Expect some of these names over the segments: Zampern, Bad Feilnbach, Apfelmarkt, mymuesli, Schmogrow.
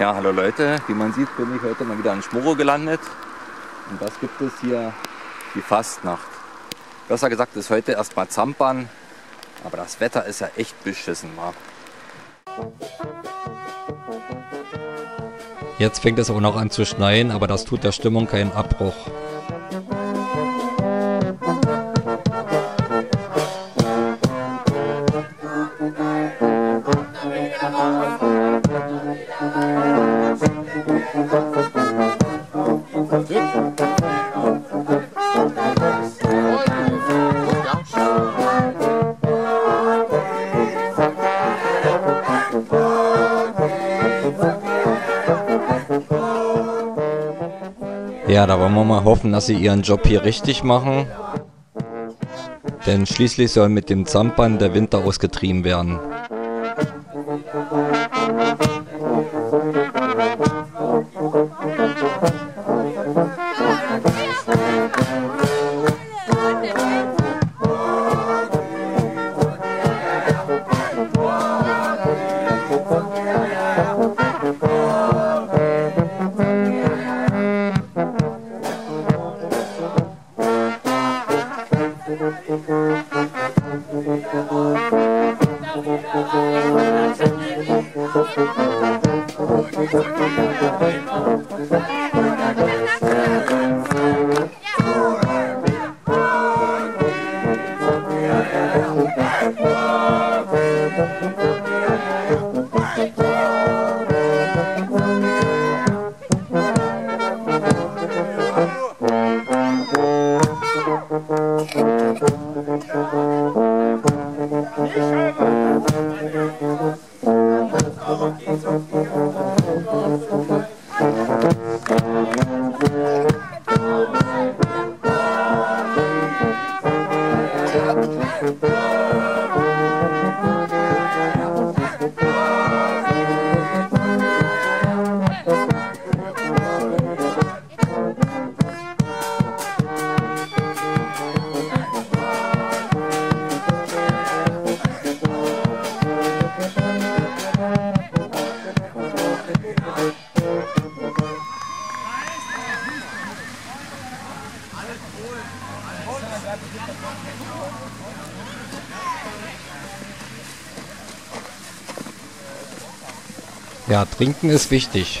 Ja, hallo Leute, wie man sieht, bin ich heute mal wieder in Schmoro gelandet. Und was gibt es hier? Die Fastnacht. Besser gesagt ist heute erstmal Zampern, aber das Wetter ist ja echt beschissen, wa? Jetzt fängt es auch noch an zu schneien, aber das tut der Stimmung keinen Abbruch. Ja, da wollen wir mal hoffen, dass sie ihren Job hier richtig machen. Denn schließlich soll mit dem Zampern der Winter ausgetrieben werden. Ja, trinken ist wichtig.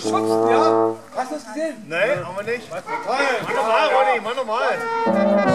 Schubst, ja? Hast du das gesehen? Nee, haben wir nicht. Mann, normal, Ronny, Mann, normal.